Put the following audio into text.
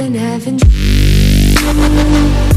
I've been having dreams.